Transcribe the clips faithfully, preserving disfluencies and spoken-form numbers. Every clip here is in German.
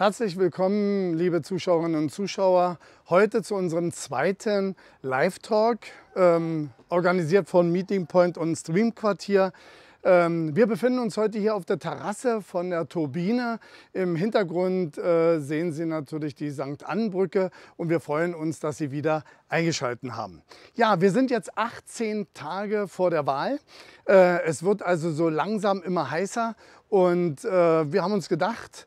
Herzlich willkommen, liebe Zuschauerinnen und Zuschauer, heute zu unserem zweiten Live-Talk, ähm, organisiert von Meeting Point und Streamquartier. Ähm, wir befinden uns heute hier auf der Terrasse von der Turbine. Im Hintergrund äh, sehen Sie natürlich die Sankt Annenbrücke und wir freuen uns, dass Sie wieder eingeschaltet haben. Ja, wir sind jetzt achtzehn Tage vor der Wahl. Äh, es wird also so langsam immer heißer und äh, wir haben uns gedacht,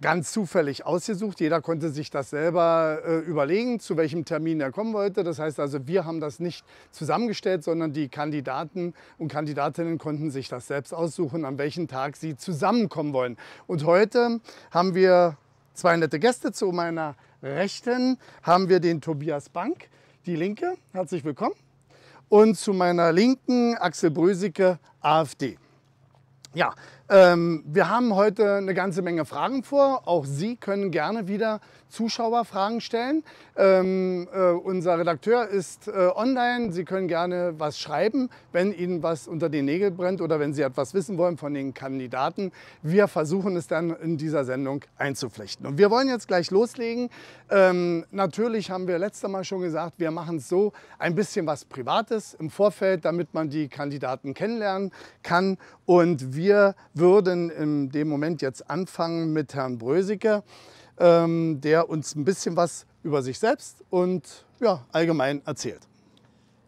ganz zufällig ausgesucht. Jeder konnte sich das selber äh, überlegen, zu welchem Termin er kommen wollte. Das heißt also, wir haben das nicht zusammengestellt, sondern die Kandidaten und Kandidatinnen konnten sich das selbst aussuchen, an welchem Tag sie zusammenkommen wollen. Und heute haben wir zwei nette Gäste. Zu meiner Rechten haben wir den Tobias Bank, Die Linke. Herzlich willkommen. Und zu meiner Linken Axel Brösicke, AfD. Ja, ähm, wir haben heute eine ganze Menge Fragen vor. Auch Sie können gerne wieder Zuschauerfragen stellen. Ähm, äh, unser Redakteur ist äh, online. Sie können gerne was schreiben, wenn Ihnen was unter den Nägeln brennt oder wenn Sie etwas wissen wollen von den Kandidaten. Wir versuchen es dann in dieser Sendung einzuflechten. Und wir wollen jetzt gleich loslegen. Ähm, natürlich haben wir letztes Mal schon gesagt, wir machen es so ein bisschen was Privates im Vorfeld, damit man die Kandidaten kennenlernen kann. Und wir Wir würden in dem Moment jetzt anfangen mit Herrn Brösicke, ähm, der uns ein bisschen was über sich selbst und ja, allgemein erzählt.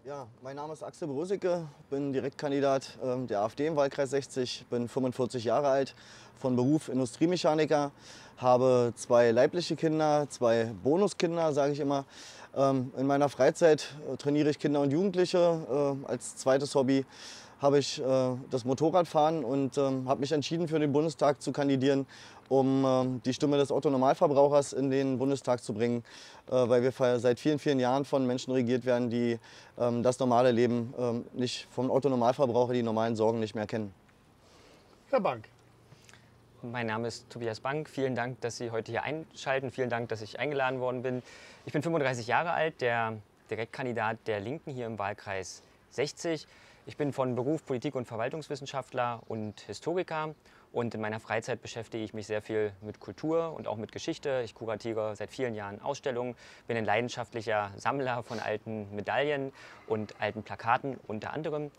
Ja, mein Name ist Axel Brösicke, bin Direktkandidat ähm, der AfD im Wahlkreis sechzig, bin fünfundvierzig Jahre alt, von Beruf Industriemechaniker, habe zwei leibliche Kinder, zwei Bonuskinder, sage ich immer. Ähm, in meiner Freizeit trainiere ich Kinder und Jugendliche äh, als zweites Hobby. Habe ich äh, das Motorradfahren und ähm, habe mich entschieden, für den Bundestag zu kandidieren, um ähm, die Stimme des Otto-Normalverbrauchers in den Bundestag zu bringen, äh, weil wir seit vielen, vielen Jahren von Menschen regiert werden, die ähm, das normale Leben ähm, nicht vom Otto-Normalverbraucher, die normalen Sorgen nicht mehr kennen. Herr Bank. Mein Name ist Tobias Bank. Vielen Dank, dass Sie heute hier einschalten. Vielen Dank, dass ich eingeladen worden bin. Ich bin fünfunddreißig Jahre alt, der Direktkandidat der Linken hier im Wahlkreis sechzig. Ich bin von Beruf Politik- und Verwaltungswissenschaftler und Historiker und in meiner Freizeit beschäftige ich mich sehr viel mit Kultur und auch mit Geschichte. Ich kuratiere seit vielen Jahren Ausstellungen, bin ein leidenschaftlicher Sammler von alten Medaillen und alten Plakaten unter anderem.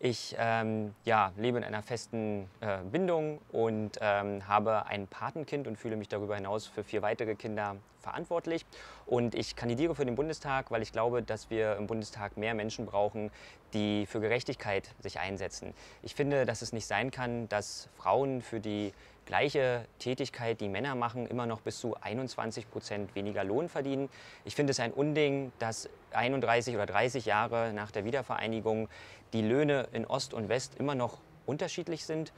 Ich ähm, ja, lebe in einer festen äh, Bindung und ähm, habe ein Patenkind und fühle mich darüber hinaus für vier weitere Kinder verantwortlich. Und ich kandidiere für den Bundestag, weil ich glaube, dass wir im Bundestag mehr Menschen brauchen, die für Gerechtigkeit sich einsetzen. Ich finde, dass es nicht sein kann, dass Frauen für die gleiche Tätigkeit, die Männer machen, immer noch bis zu einundzwanzig Prozent weniger Lohn verdienen. Ich finde es ein Unding, dass einunddreißig oder dreißig Jahre nach der Wiedervereinigung die Löhne in Ost und West immer noch unterschiedlich sind.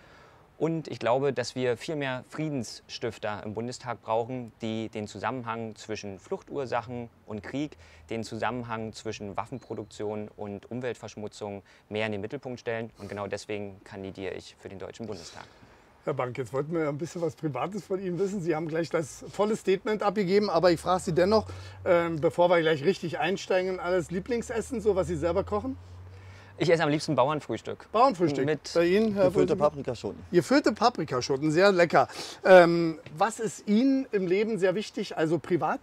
Und ich glaube, dass wir viel mehr Friedensstifter im Bundestag brauchen, die den Zusammenhang zwischen Fluchtursachen und Krieg, den Zusammenhang zwischen Waffenproduktion und Umweltverschmutzung mehr in den Mittelpunkt stellen. Und genau deswegen kandidiere ich für den Deutschen Bundestag. Herr Bank, jetzt wollten wir ein bisschen was Privates von Ihnen wissen. Sie haben gleich das volle Statement abgegeben, aber ich frage Sie dennoch, äh, bevor wir gleich richtig einsteigen, alles Lieblingsessen, so was Sie selber kochen? Ich esse am liebsten Bauernfrühstück. Bauernfrühstück? Mit bei Ihnen, Herr gefüllte Paprikaschoten. Gefüllte Paprikaschoten, sehr lecker. Ähm, was ist Ihnen im Leben sehr wichtig, also privat?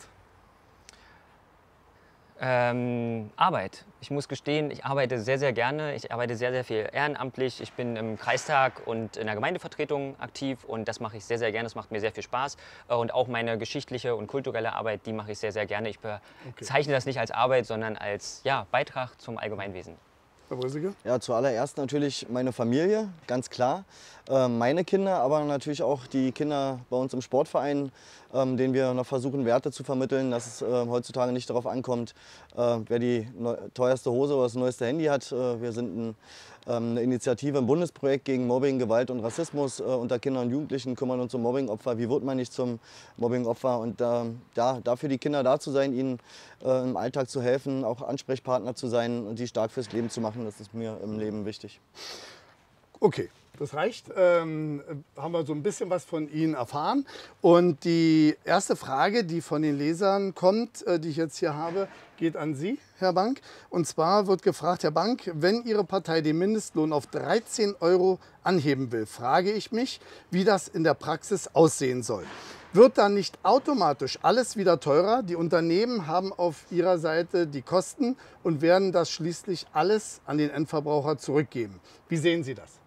Ähm, Arbeit. Ich muss gestehen, ich arbeite sehr, sehr gerne. Ich arbeite sehr, sehr viel ehrenamtlich. Ich bin im Kreistag und in der Gemeindevertretung aktiv und das mache ich sehr, sehr gerne. Das macht mir sehr viel Spaß. Und auch meine geschichtliche und kulturelle Arbeit, die mache ich sehr, sehr gerne. Ich bezeichne okay. das nicht als Arbeit, sondern als ja, Beitrag zum Allgemeinwesen. Herr Brösicke? Ja, zuallererst natürlich meine Familie, ganz klar. Äh, meine Kinder, aber natürlich auch die Kinder bei uns im Sportverein, ähm, denen wir noch versuchen, Werte zu vermitteln, dass es äh, heutzutage nicht darauf ankommt, äh, wer die neu, teuerste Hose oder das neueste Handy hat. Äh, wir sind ein, ähm, eine Initiative im Bundesprojekt gegen Mobbing, Gewalt und Rassismus äh, unter Kindern und Jugendlichen, kümmern uns um Mobbingopfer. Wie wird man nicht zum Mobbingopfer? Und äh, ja, dafür die Kinder da zu sein, ihnen äh, im Alltag zu helfen, auch Ansprechpartner zu sein und sie stark fürs Leben zu machen. Das ist mir im Leben wichtig. Okay, das reicht. Ähm, haben wir so ein bisschen was von Ihnen erfahren. Und die erste Frage, die von den Lesern kommt, äh, die ich jetzt hier habe, geht an Sie, Herr Bank. Und zwar wird gefragt, Herr Bank, wenn Ihre Partei den Mindestlohn auf dreizehn Euro anheben will, frage ich mich, wie das in der Praxis aussehen soll. Wird dann nicht automatisch alles wieder teurer? Die Unternehmen haben auf ihrer Seite die Kosten und werden das schließlich alles an den Endverbraucher zurückgeben. Wie sehen Sie das?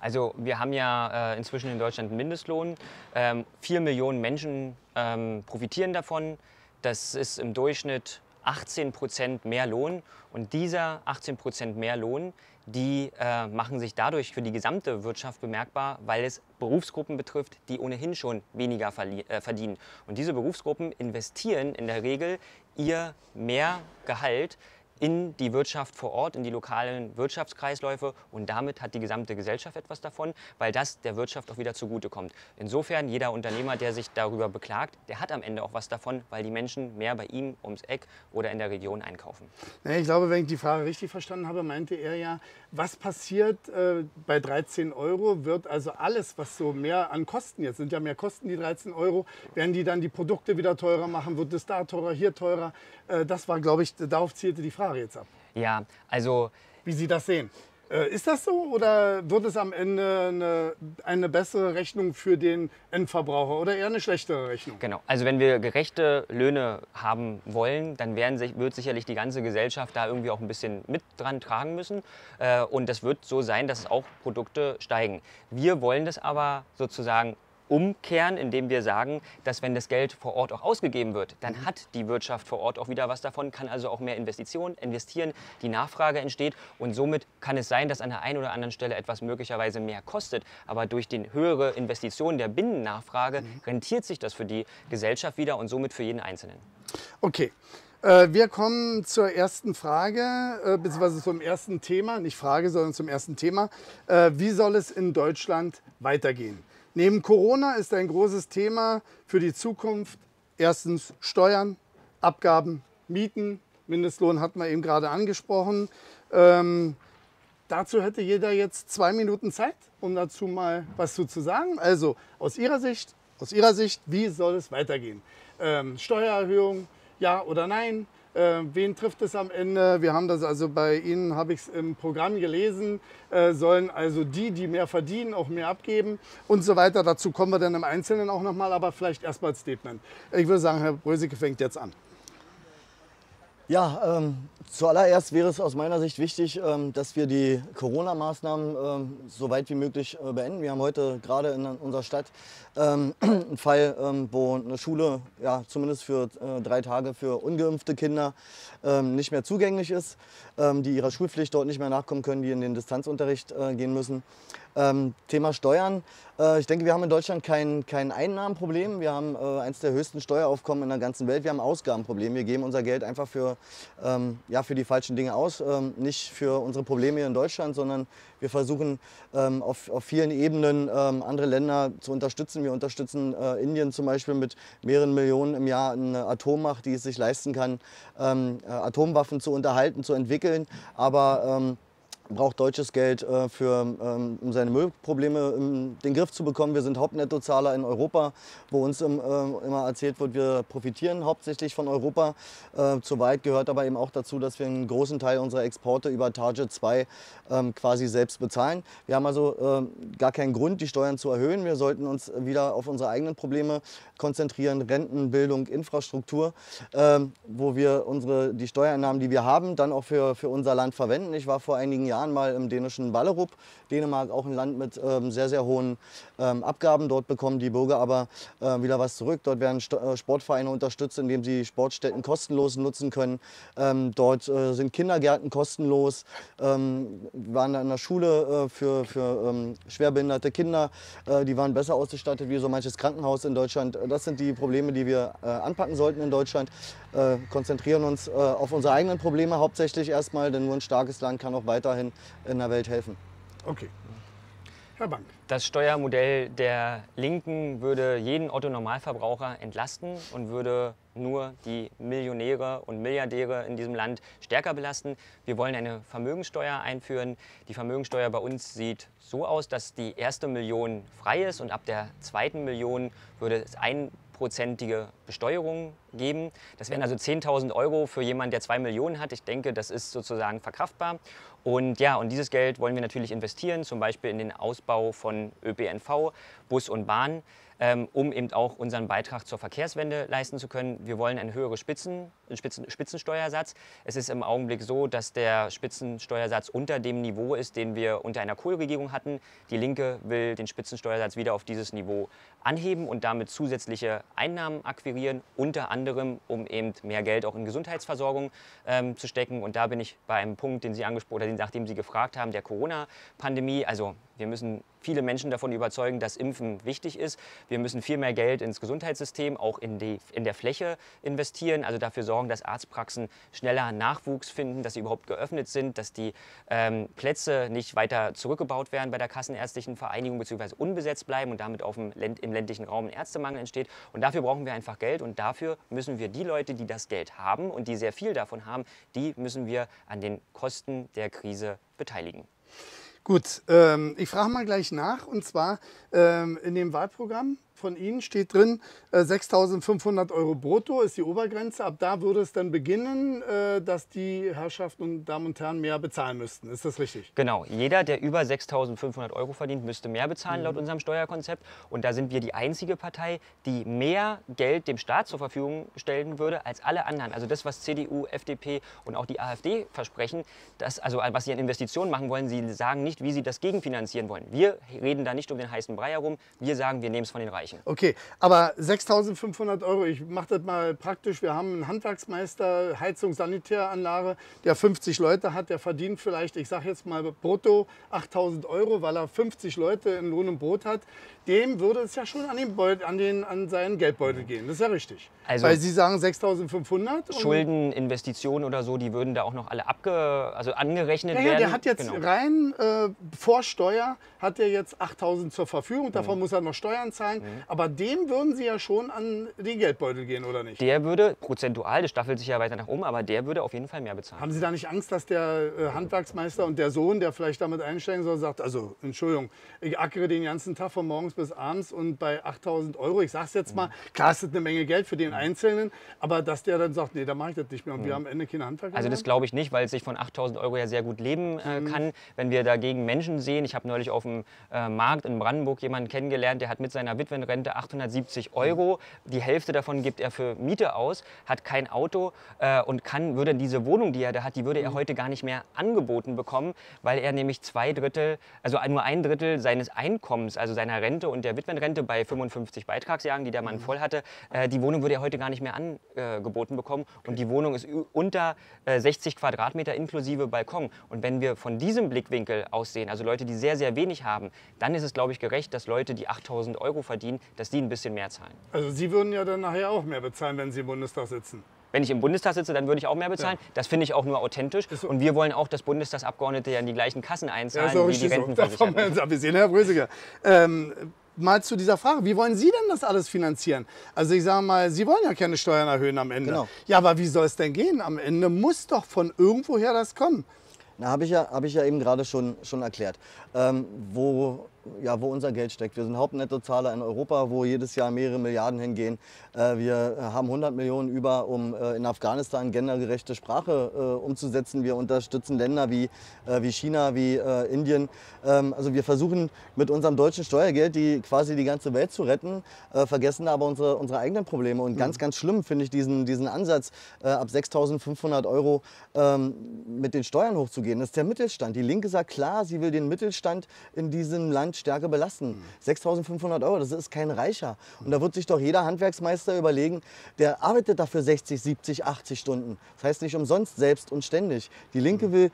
Also wir haben ja äh, inzwischen in Deutschland einen Mindestlohn. Ähm, vier Millionen Menschen ähm, profitieren davon. Das ist im Durchschnitt achtzehn Prozent mehr Lohn. Und dieser achtzehn Prozent mehr Lohn, die äh, machen sich dadurch für die gesamte Wirtschaft bemerkbar, weil es Berufsgruppen betrifft, die ohnehin schon weniger äh, verdienen. Und diese Berufsgruppen investieren in der Regel ihr mehr Gehalt in die Wirtschaft vor Ort, in die lokalen Wirtschaftskreisläufe, und damit hat die gesamte Gesellschaft etwas davon, weil das der Wirtschaft auch wieder zugutekommt. Insofern, jeder Unternehmer, der sich darüber beklagt, der hat am Ende auch was davon, weil die Menschen mehr bei ihm ums Eck oder in der Region einkaufen. Ich glaube, wenn ich die Frage richtig verstanden habe, meinte er ja, was passiert äh, bei dreizehn Euro? Wird also alles, was so mehr an Kosten, jetzt sind ja mehr Kosten, die dreizehn Euro, werden die dann die Produkte wieder teurer machen? Wird es da teurer, hier teurer? Äh, das war, glaube ich, darauf zielte die Frage jetzt ab. Ja, also... Wie Sie das sehen. Äh, ist das so oder wird es am Ende eine, eine bessere Rechnung für den Endverbraucher oder eher eine schlechtere Rechnung? Genau, also wenn wir gerechte Löhne haben wollen, dann werden sich, wird sicherlich die ganze Gesellschaft da irgendwie auch ein bisschen mit dran tragen müssen. Äh, und das wird so sein, dass auch Produkte steigen. Wir wollen das aber sozusagen umkehren, indem wir sagen, dass wenn das Geld vor Ort auch ausgegeben wird, dann hat die Wirtschaft vor Ort auch wieder was davon, kann also auch mehr Investitionen investieren, die Nachfrage entsteht und somit kann es sein, dass an der einen oder anderen Stelle etwas möglicherweise mehr kostet, aber durch die höhere Investition der Binnennachfrage rentiert sich das für die Gesellschaft wieder und somit für jeden Einzelnen. Okay. Wir kommen zur ersten Frage, beziehungsweise zum ersten Thema, nicht Frage, sondern zum ersten Thema. Wie soll es in Deutschland weitergehen? Neben Corona ist ein großes Thema für die Zukunft erstens Steuern, Abgaben, Mieten, Mindestlohn hatten wir eben gerade angesprochen. Ähm, dazu hätte jeder jetzt zwei Minuten Zeit, um dazu mal was zu sagen. Also aus Ihrer Sicht, aus Ihrer Sicht, wie soll es weitergehen? Ähm, Steuererhöhung, ja oder nein? Äh, wen trifft es am Ende? Wir haben das also bei Ihnen, habe ich es im Programm gelesen, äh, sollen also die, die mehr verdienen, auch mehr abgeben und so weiter. Dazu kommen wir dann im Einzelnen auch nochmal, aber vielleicht erstmal als Statement. Ich würde sagen, Herr Brösicke fängt jetzt an. Ja, ähm, zuallererst wäre es aus meiner Sicht wichtig, ähm, dass wir die Corona-Maßnahmen ähm, so weit wie möglich äh, beenden. Wir haben heute gerade in unserer Stadt ähm, einen Fall, ähm, wo eine Schule ja, zumindest für äh, drei Tage für ungeimpfte Kinder ähm, nicht mehr zugänglich ist, ähm, die ihrer Schulpflicht dort nicht mehr nachkommen können, die in den Distanzunterricht äh, gehen müssen. Ähm, Thema Steuern. Äh, ich denke, wir haben in Deutschland kein, kein Einnahmenproblem. Wir haben äh, eines der höchsten Steueraufkommen in der ganzen Welt. Wir haben ein Ausgabenproblem. Wir geben unser Geld einfach für, ähm, ja, für die falschen Dinge aus. Ähm, nicht für unsere Probleme hier in Deutschland, sondern wir versuchen ähm, auf, auf vielen Ebenen ähm, andere Länder zu unterstützen. Wir unterstützen äh, Indien zum Beispiel mit mehreren Millionen im Jahr, eine Atommacht, die es sich leisten kann, ähm, Atomwaffen zu unterhalten, zu entwickeln. Aber ähm, braucht deutsches Geld, äh, für, ähm, um seine Müllprobleme in den Griff zu bekommen. Wir sind Hauptnettozahler in Europa, wo uns im, äh, immer erzählt wird, wir profitieren hauptsächlich von Europa. Äh, zur Wahrheit gehört aber eben auch dazu, dass wir einen großen Teil unserer Exporte über Target zwei ähm, quasi selbst bezahlen. Wir haben also äh, gar keinen Grund, die Steuern zu erhöhen. Wir sollten uns wieder auf unsere eigenen Probleme konzentrieren, Renten, Bildung, Infrastruktur, äh, wo wir unsere, die Steuereinnahmen, die wir haben, dann auch für, für unser Land verwenden. Ich war vor einigen Jahren mal im dänischen Wallerup. Dänemark, auch ein Land mit ähm, sehr, sehr hohen ähm, Abgaben. Dort bekommen die Bürger aber äh, wieder was zurück. Dort werden St äh, Sportvereine unterstützt, indem sie Sportstätten kostenlos nutzen können. Ähm, dort äh, sind Kindergärten kostenlos. Ähm, wir waren an der Schule äh, für, für ähm, schwerbehinderte Kinder. Äh, die waren besser ausgestattet wie so manches Krankenhaus in Deutschland. Das sind die Probleme, die wir äh, anpacken sollten in Deutschland. Äh, konzentrieren uns äh, auf unsere eigenen Probleme hauptsächlich erstmal, denn nur ein starkes Land kann auch weiterhin in der Welt helfen. Okay. Herr Bank. Das Steuermodell der Linken würde jeden Otto-Normalverbraucher entlasten und würde nur die Millionäre und Milliardäre in diesem Land stärker belasten. Wir wollen eine Vermögensteuer einführen. Die Vermögensteuer bei uns sieht so aus, dass die erste Million frei ist und ab der zweiten Million würde es einprozentige Besteuerung geben. Das wären also zehntausend Euro für jemanden, der zwei Millionen hat. Ich denke, das ist sozusagen verkraftbar. Und ja, und dieses Geld wollen wir natürlich investieren, zum Beispiel in den Ausbau von Ö P N V, Bus und Bahn, ähm, um eben auch unseren Beitrag zur Verkehrswende leisten zu können. Wir wollen einen höheren Spitzen, Spitzen, Spitzensteuersatz. Es ist im Augenblick so, dass der Spitzensteuersatz unter dem Niveau ist, den wir unter einer Kohl-Regierung hatten. Die Linke will den Spitzensteuersatz wieder auf dieses Niveau anheben und damit zusätzliche Einnahmen akquirieren, unter anderem, um eben mehr Geld auch in Gesundheitsversorgung ähm, zu stecken. Und da bin ich bei einem Punkt, den Sie angesprochen oder nachdem Sie gefragt haben, der Corona-Pandemie. Also wir müssen viele Menschen davon überzeugen, dass Impfen wichtig ist. Wir müssen viel mehr Geld ins Gesundheitssystem, auch in, die, in der Fläche investieren. Also dafür sorgen, dass Arztpraxen schneller Nachwuchs finden, dass sie überhaupt geöffnet sind, dass die ähm, Plätze nicht weiter zurückgebaut werden bei der Kassenärztlichen Vereinigung bzw. unbesetzt bleiben und damit auf dem, im ländlichen Raum ein Ärztemangel entsteht. Und dafür brauchen wir einfach Geld und dafür müssen wir die Leute, die das Geld haben und die sehr viel davon haben, die müssen wir an den Kosten der Krise beteiligen. Gut, ähm, ich frage mal gleich nach, und zwar ähm, in dem Wahlprogramm von Ihnen steht drin, äh, sechstausendfünfhundert Euro brutto ist die Obergrenze. Ab da würde es dann beginnen, äh, dass die Herrschaften und Damen und Herren mehr bezahlen müssten. Ist das richtig? Genau. Jeder, der über sechstausendfünfhundert Euro verdient, müsste mehr bezahlen, mhm, laut unserem Steuerkonzept. Und da sind wir die einzige Partei, die mehr Geld dem Staat zur Verfügung stellen würde als alle anderen. Also das, was C D U, F D P und auch die A F D versprechen, das, also was sie an Investitionen machen wollen, sie sagen nicht, wie sie das gegenfinanzieren wollen. Wir reden da nicht um den heißen Brei herum. Wir sagen, wir nehmen es von den Reichen. Okay, aber sechstausendfünfhundert Euro, ich mache das mal praktisch. Wir haben einen Handwerksmeister, Heizung, Sanitäranlage, der fünfzig Leute hat, der verdient vielleicht, ich sage jetzt mal brutto achttausend Euro, weil er fünfzig Leute in Lohn und Brot hat. Dem würde es ja schon an, den Beutel, an, den, an seinen Geldbeutel gehen, das ist ja richtig. Also weil Sie sagen sechstausendfünfhundert. Schulden, Investitionen oder so, die würden da auch noch alle abge, also angerechnet ja, ja, werden. Der hat jetzt genau. rein äh, vor Steuer hat er jetzt achttausend zur Verfügung, davon mhm. muss er noch Steuern zahlen. Mhm. Aber dem würden Sie ja schon an den Geldbeutel gehen, oder nicht? Der würde prozentual, das staffelt sich ja weiter nach oben, aber der würde auf jeden Fall mehr bezahlen. Haben Sie da nicht Angst, dass der äh, Handwerksmeister und der Sohn, der vielleicht damit einsteigen soll, sagt, also Entschuldigung, ich ackere den ganzen Tag von morgens bis abends und bei achttausend Euro, ich sag's jetzt mal, klar, es ist eine Menge Geld für den Einzelnen, aber dass der dann sagt, nee, da mache ich das nicht mehr und mhm. wir am Ende keine Handwerker. Also das glaube ich nicht, weil es sich von achttausend Euro ja sehr gut leben äh, mhm. kann. Wenn wir dagegen Menschen sehen, ich habe neulich auf dem äh, Markt in Brandenburg jemanden kennengelernt, der hat mit seiner Witwenrente achthundertsiebzig Euro, die Hälfte davon gibt er für Miete aus, hat kein Auto äh, und kann, würde diese Wohnung, die er da hat, die würde er heute gar nicht mehr angeboten bekommen, weil er nämlich zwei Drittel, also nur ein Drittel seines Einkommens, also seiner Rente und der Witwenrente bei fünfundfünfzig Beitragsjahren, die der Mann voll hatte, äh, die Wohnung würde er heute gar nicht mehr angeboten bekommen und die Wohnung ist unter äh, sechzig Quadratmeter inklusive Balkon. Und wenn wir von diesem Blickwinkel aussehen, also Leute, die sehr, sehr wenig haben, dann ist es, glaube ich, gerecht, dass Leute, die achttausend Euro verdienen, dass die ein bisschen mehr zahlen. Also Sie würden ja dann nachher auch mehr bezahlen, wenn Sie im Bundestag sitzen. Wenn ich im Bundestag sitze, dann würde ich auch mehr bezahlen. Ja. Das finde ich auch nur authentisch. So. Und wir wollen auch, dass Bundestagsabgeordnete ja in die gleichen Kassen einzahlen, ja, so wie die Rentenversicherten. So. Wir sehen, Herr Brösicke. Ähm, mal zu dieser Frage, wie wollen Sie denn das alles finanzieren? Also ich sage mal, Sie wollen ja keine Steuern erhöhen am Ende. Genau. Ja, aber wie soll es denn gehen? Am Ende muss doch von irgendwoher das kommen. Na, habe ich, ja, hab ich ja eben gerade schon, schon erklärt, ähm, wo, ja, wo unser Geld steckt. Wir sind Hauptnettozahler in Europa, wo jedes Jahr mehrere Milliarden hingehen. Äh, wir haben hundert Millionen über, um äh, in Afghanistan gendergerechte Sprache äh, umzusetzen. Wir unterstützen Länder wie, äh, wie China, wie äh, Indien. Ähm, also wir versuchen mit unserem deutschen Steuergeld die, quasi die ganze Welt zu retten, äh, vergessen aber unsere, unsere eigenen Probleme. Und ganz, ganz schlimm finde ich diesen, diesen Ansatz, äh, ab sechstausendfünfhundert Euro ähm, mit den Steuern hochzugehen. Das ist der Mittelstand. Die Linke sagt klar, sie will den Mittelstand in diesem Land stärker belasten. sechstausendfünfhundert Euro, das ist kein Reicher. Und da wird sich doch jeder Handwerksmeister überlegen, der arbeitet dafür sechzig, siebzig, achtzig Stunden. Das heißt nicht umsonst, selbst und ständig. Die Linke will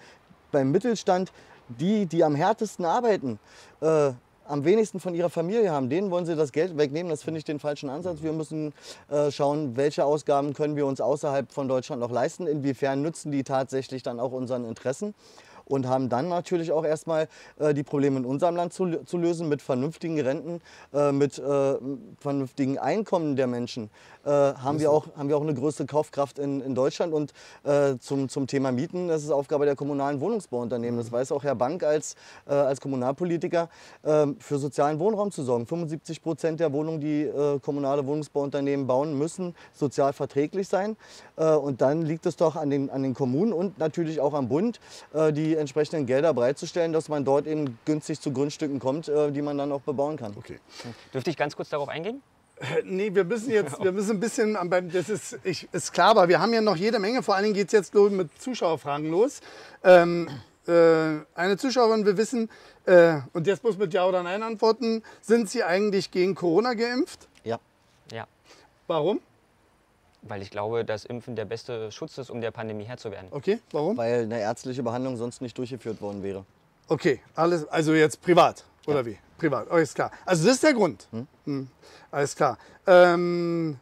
beim Mittelstand die, die am härtesten arbeiten, äh, am wenigsten von ihrer Familie haben, denen wollen sie das Geld wegnehmen. Das finde ich den falschen Ansatz. Wir müssen äh, schauen, welche Ausgaben können wir uns außerhalb von Deutschland noch leisten, inwiefern nützen die tatsächlich dann auch unseren Interessen. und haben dann natürlich auch erstmal äh, die Probleme in unserem Land zu, zu lösen mit vernünftigen Renten, äh, mit äh, vernünftigen Einkommen der Menschen. Äh, haben, wir auch, haben wir auch eine größere Kaufkraft in, in Deutschland. Und äh, zum, zum Thema Mieten, das ist Aufgabe der kommunalen Wohnungsbauunternehmen. Das weiß auch Herr Bank als, äh, als Kommunalpolitiker, äh, für sozialen Wohnraum zu sorgen. fünfundsiebzig Prozent der Wohnungen, die äh, kommunale Wohnungsbauunternehmen bauen, müssen sozial verträglich sein. Äh, und dann liegt es doch an den, an den Kommunen und natürlich auch am Bund, äh, die entsprechenden Gelder bereitzustellen, dass man dort eben günstig zu Grundstücken kommt, äh, die man dann auch bebauen kann. Okay. Dürfte ich ganz kurz darauf eingehen? Nee, wir müssen jetzt, wir müssen ein bisschen, das ist, ich, ist klar, aber wir haben ja noch jede Menge, vor allen Dingen geht es jetzt mit Zuschauerfragen los. Ähm, äh, eine Zuschauerin will wissen, äh, und jetzt muss mit Ja oder Nein antworten, sind Sie eigentlich gegen Corona geimpft? Ja. Ja. Warum? Weil ich glaube, dass Impfen der beste Schutz ist, um der Pandemie Herr zu werden. Okay, warum? Weil eine ärztliche Behandlung sonst nicht durchgeführt worden wäre. Okay, alles, also jetzt privat, oder ja. Wie? Privat, oh, ist klar. Also das ist der Grund. Hm? Hm. Alles klar. Ähm,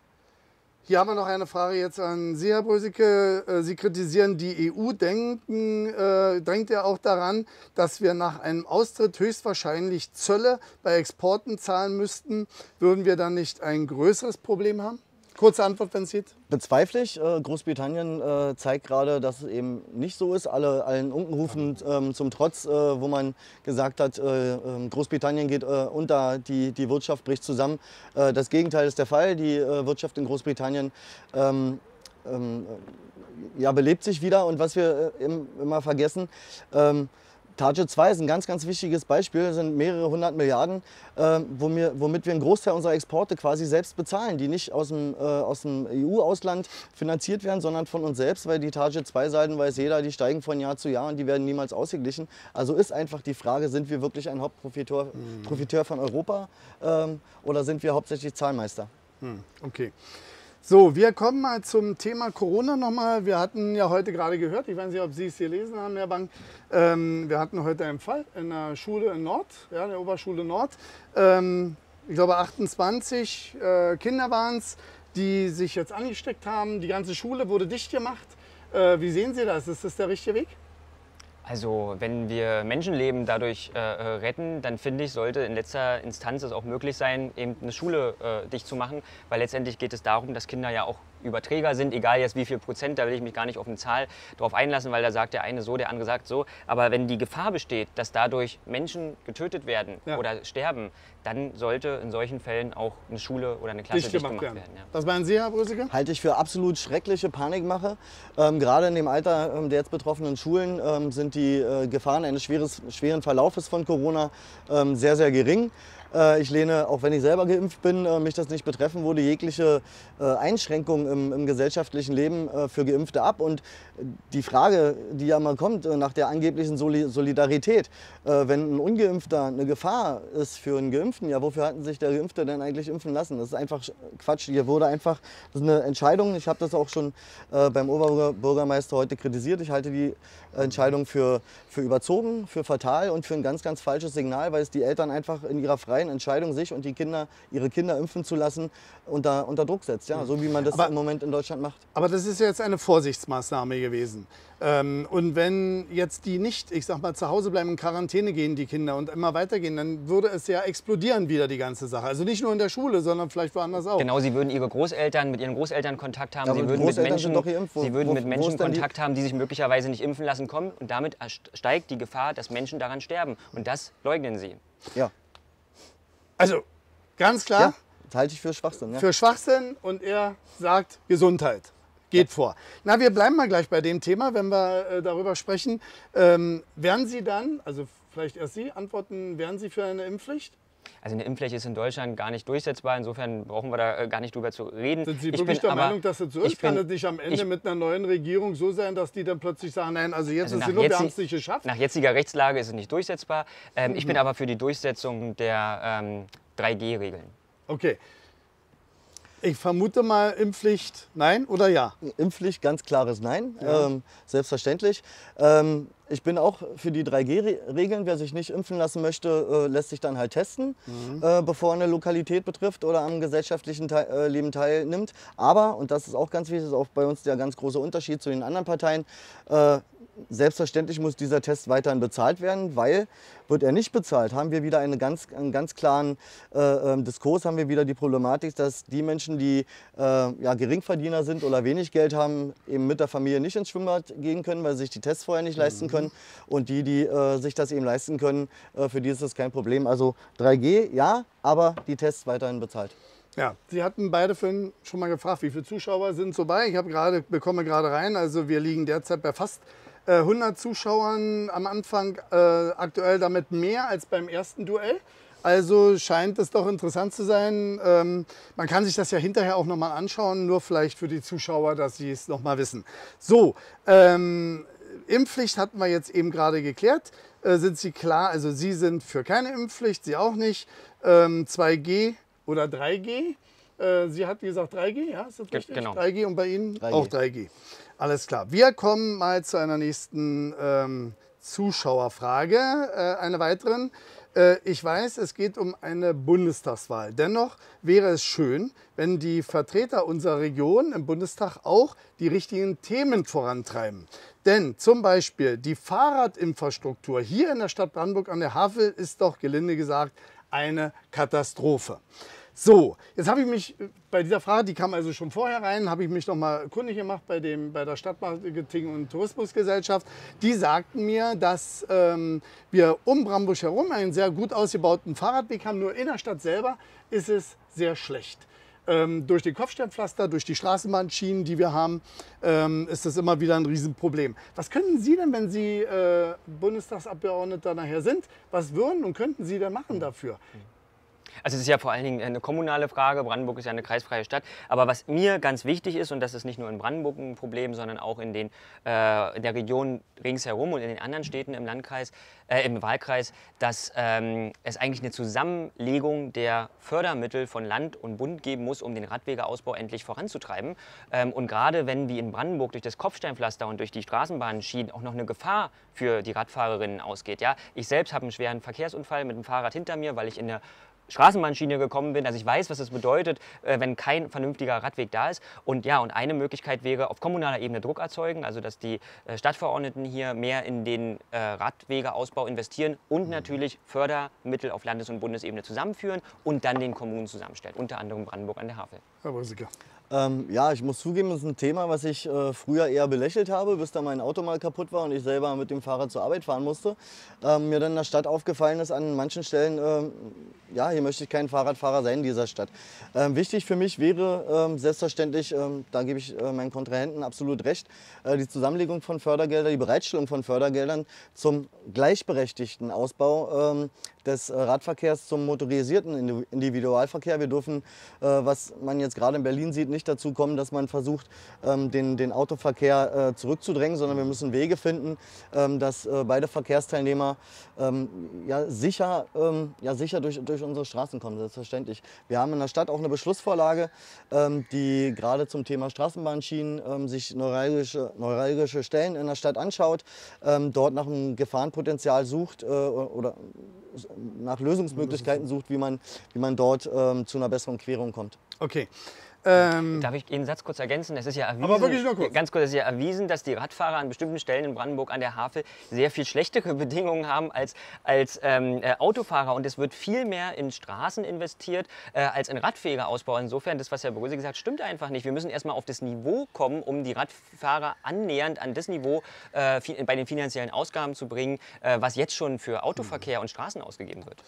hier haben wir noch eine Frage jetzt an Sie, Herr Brösicke. Sie kritisieren die E U. Denken, äh, drängt ja auch daran, dass wir nach einem Austritt höchstwahrscheinlich Zölle bei Exporten zahlen müssten. Würden wir dann nicht ein größeres Problem haben? Kurze Antwort, wenn es geht. Bezweifle ich. Großbritannien zeigt gerade, dass es eben nicht so ist. Alle, allen Unkenrufen ähm, zum Trotz, äh, wo man gesagt hat, äh, Großbritannien geht äh, unter, die, die Wirtschaft bricht zusammen. Äh, das Gegenteil ist der Fall. Die äh, Wirtschaft in Großbritannien ähm, ähm, ja, belebt sich wieder. Und was wir äh, immer vergessen, ähm, Target zwei ist ein ganz, ganz wichtiges Beispiel. Das sind mehrere hundert Milliarden, äh, womit wir einen Großteil unserer Exporte quasi selbst bezahlen, die nicht aus dem, äh, aus dem E U-Ausland finanziert werden, sondern von uns selbst, weil die Target zwei Seiten, weiß jeder, die steigen von Jahr zu Jahr und die werden niemals ausgeglichen. Also ist einfach die Frage, sind wir wirklich ein Hauptprofiteur hm. Profiteur von Europa ähm, oder sind wir hauptsächlich Zahlmeister? Hm. Okay. So, wir kommen mal zum Thema Corona nochmal. Wir hatten ja heute gerade gehört, ich weiß nicht, ob Sie es hier gelesen haben, Herr Bank, ähm, wir hatten heute einen Fall in der Schule in Nord, ja, der Oberschule Nord. Ähm, ich glaube achtundzwanzig äh, Kinder waren es, die sich jetzt angesteckt haben. Die ganze Schule wurde dicht gemacht. Äh, wie sehen Sie das? Ist das der richtige Weg? Also wenn wir Menschenleben dadurch äh, retten, dann finde ich, sollte in letzter Instanz es auch möglich sein, eben eine Schule äh, dicht zu machen, weil letztendlich geht es darum, dass Kinder ja auch Überträger sind, egal jetzt wie viel Prozent, da will ich mich gar nicht auf eine Zahl drauf einlassen, weil da sagt der eine so, der andere sagt so. Aber wenn die Gefahr besteht, dass dadurch Menschen getötet werden ja. oder sterben, dann sollte in solchen Fällen auch eine Schule oder eine Klasse dicht gemacht, dicht gemacht werden. werden ja. Was meinen Sie, Herr Brösicke? Halte ich für absolut schreckliche Panikmache. Ähm, gerade in dem Alter ähm, der jetzt betroffenen Schulen ähm, sind die äh, Gefahren eines schweres, schweren Verlaufes von Corona ähm, sehr, sehr gering. Ich lehne, auch wenn ich selber geimpft bin, mich das nicht betreffen würde, jegliche Einschränkung im, im gesellschaftlichen Leben für Geimpfte ab. Und die Frage, die ja mal kommt, nach der angeblichen Solidarität, wenn ein Ungeimpfter eine Gefahr ist für einen Geimpften, ja, wofür hatten sich der Geimpfte denn eigentlich impfen lassen? Das ist einfach Quatsch. Hier wurde einfach, das ist eine Entscheidung, ich habe das auch schon beim Oberbürgermeister heute kritisiert, ich halte die Entscheidung für, für überzogen, für fatal und für ein ganz, ganz falsches Signal, weil es die Eltern einfach in ihrer Freiheit Entscheidung, sich und die Kinder, ihre Kinder impfen zu lassen, unter, unter Druck setzt. Ja, so wie man das aber, im Moment in Deutschland macht. Aber das ist jetzt eine Vorsichtsmaßnahme gewesen. Ähm, und wenn jetzt die nicht, ich sag mal, zu Hause bleiben, in Quarantäne gehen, die Kinder, und immer weitergehen, dann würde es ja explodieren wieder, die ganze Sache. Also nicht nur in der Schule, sondern vielleicht woanders auch. Genau, sie würden ihre Großeltern, mit ihren Großeltern Kontakt haben, ja, sie, würden Großeltern Menschen, doch wo, sie würden wo, mit Menschen Kontakt die? haben, die sich möglicherweise nicht impfen lassen kommen. Und damit steigt die Gefahr, dass Menschen daran sterben. Und das leugnen sie. Ja. Also, ganz klar, ja, das halte ich für Schwachsinn. Ja. Für Schwachsinn, und er sagt, Gesundheit geht ja. vor. Na, wir bleiben mal gleich bei dem Thema, wenn wir äh, darüber sprechen. Ähm, werden Sie dann, also vielleicht erst Sie, antworten, wären Sie für eine Impfpflicht? Also eine Impfpflicht ist in Deutschland gar nicht durchsetzbar, insofern brauchen wir da gar nicht drüber zu reden. Sind Sie wirklich der Meinung, dass das so ist? Kann es nicht am Ende mit einer neuen Regierung so sein, dass die dann plötzlich sagen, nein, also jetzt ist es genug, wir haben es nicht geschafft? Nach jetziger Rechtslage ist es nicht durchsetzbar. Ähm, mhm. Ich bin aber für die Durchsetzung der ähm, drei G Regeln. Okay. Ich vermute mal, Impfpflicht nein oder ja? Impfpflicht, ganz klares Nein, ja. ähm, selbstverständlich. Ähm, Ich bin auch für die drei G Regeln. Wer sich nicht impfen lassen möchte, äh, lässt sich dann halt testen, mhm. äh, bevor eine Lokalität betrifft oder am gesellschaftlichen Te äh, Leben teilnimmt. Aber, und das ist auch ganz wichtig, das ist auch bei uns der ganz große Unterschied zu den anderen Parteien, äh, Selbstverständlich muss dieser Test weiterhin bezahlt werden, weil wird er nicht bezahlt, haben wir wieder eine ganz, einen ganz klaren äh, Diskurs, haben wir wieder die Problematik, dass die Menschen, die äh, ja, Geringverdiener sind oder wenig Geld haben, eben mit der Familie nicht ins Schwimmbad gehen können, weil sie sich die Tests vorher nicht leisten können. Und die, die äh, sich das eben leisten können, äh, für die ist das kein Problem. Also drei G, ja, aber die Tests weiterhin bezahlt. Ja, Sie hatten beide vorhin schon mal gefragt, wie viele Zuschauer sind so bei. Ich habe gerade, bekomme gerade rein, also wir liegen derzeit bei fast äh, hundert Zuschauern am Anfang, äh, aktuell damit mehr als beim ersten Duell. Also scheint es doch interessant zu sein. Ähm, man kann sich das ja hinterher auch nochmal anschauen, nur vielleicht für die Zuschauer, dass sie es nochmal wissen. So, ähm, Impfpflicht hatten wir jetzt eben gerade geklärt. Äh, sind Sie klar, also Sie sind für keine Impfpflicht, Sie auch nicht. Ähm, zwei G. Oder drei G? Sie hat gesagt drei G, ja? Ist das richtig? Genau. drei G und bei Ihnen drei G. Auch drei G. Alles klar. Wir kommen mal zu einer nächsten ähm, Zuschauerfrage, äh, einer weiteren. Äh, ich weiß, es geht um eine Bundestagswahl. Dennoch wäre es schön, wenn die Vertreter unserer Region im Bundestag auch die richtigen Themen vorantreiben. Denn zum Beispiel die Fahrradinfrastruktur hier in der Stadt Brandenburg an der Havel ist doch gelinde gesagt eine Katastrophe. So, jetzt habe ich mich bei dieser Frage, die kam also schon vorher rein, habe ich mich noch mal kundig gemacht bei, dem, bei der Stadtmarketing- und Tourismusgesellschaft. Die sagten mir, dass ähm, wir um Brandenburg herum einen sehr gut ausgebauten Fahrradweg haben, nur in der Stadt selber ist es sehr schlecht. Ähm, durch den Kopfsteinpflaster, durch die Straßenbahnschienen, die wir haben, ähm, ist das immer wieder ein Riesenproblem. Was könnten Sie denn, wenn Sie äh, Bundestagsabgeordneter nachher sind, was würden und könnten Sie denn machen dafür? Also es ist ja vor allen Dingen eine kommunale Frage. Brandenburg ist ja eine kreisfreie Stadt. Aber was mir ganz wichtig ist, und das ist nicht nur in Brandenburg ein Problem, sondern auch in, den, äh, in der Region ringsherum und in den anderen Städten im Landkreis, äh, im Wahlkreis, dass ähm, es eigentlich eine Zusammenlegung der Fördermittel von Land und Bund geben muss, um den Radwegeausbau endlich voranzutreiben. Ähm, und gerade wenn wie in Brandenburg durch das Kopfsteinpflaster und durch die Straßenbahnschienen auch noch eine Gefahr für die Radfahrerinnen ausgeht. Ja? Ich selbst habe einen schweren Verkehrsunfall mit dem Fahrrad hinter mir, weil ich in der Straßenbahnschiene gekommen bin, also ich weiß, was es bedeutet, wenn kein vernünftiger Radweg da ist. Und ja, und eine Möglichkeit wäre, auf kommunaler Ebene Druck erzeugen, also dass die Stadtverordneten hier mehr in den Radwegeausbau investieren und natürlich Fördermittel auf Landes- und Bundesebene zusammenführen und dann den Kommunen zusammenstellt, unter anderem Brandenburg an der Havel. Herr Brösicke. Ähm, ja, ich muss zugeben, das ist ein Thema, was ich äh, früher eher belächelt habe, bis da mein Auto mal kaputt war und ich selber mit dem Fahrrad zur Arbeit fahren musste. Ähm, mir dann in der Stadt aufgefallen ist, an manchen Stellen, ähm, ja, hier möchte ich kein Fahrradfahrer sein in dieser Stadt. Ähm, wichtig für mich wäre ähm, selbstverständlich, ähm, da gebe ich äh, meinen Kontrahenten absolut recht, äh, die Zusammenlegung von Fördergeldern, die Bereitstellung von Fördergeldern zum gleichberechtigten Ausbau ähm, des Radverkehrs zum motorisierten Individualverkehr. Wir dürfen, äh, was man jetzt gerade in Berlin sieht, nicht dazu kommen, dass man versucht, ähm, den, den Autoverkehr äh, zurückzudrängen, sondern wir müssen Wege finden, ähm, dass äh, beide Verkehrsteilnehmer ähm, ja, sicher, ähm, ja, sicher durch, durch unsere Straßen kommen, selbstverständlich. Wir haben in der Stadt auch eine Beschlussvorlage, ähm, die gerade zum Thema Straßenbahnschienen ähm, sich neuralgische, neuralgische Stellen in der Stadt anschaut, ähm, dort nach einem Gefahrenpotenzial sucht äh, oder nach Lösungsmöglichkeiten sucht, wie man, wie man dort ähm, zu einer besseren Querung kommt. Okay. Ähm Darf ich Ihren Satz kurz ergänzen? Es ist ja erwiesen, aber wirklich nur kurz. Ganz kurz, es ist ja erwiesen, dass die Radfahrer an bestimmten Stellen in Brandenburg an der Havel sehr viel schlechtere Bedingungen haben als, als ähm, äh, Autofahrer. Und es wird viel mehr in Straßen investiert äh, als in Radwegeausbau. Insofern, das, was Herr Brösicke gesagt hat, stimmt einfach nicht. Wir müssen erstmal auf das Niveau kommen, um die Radfahrer annähernd an das Niveau äh, bei den finanziellen Ausgaben zu bringen, äh, was jetzt schon für Autoverkehr und Straßen ausgegeben wird.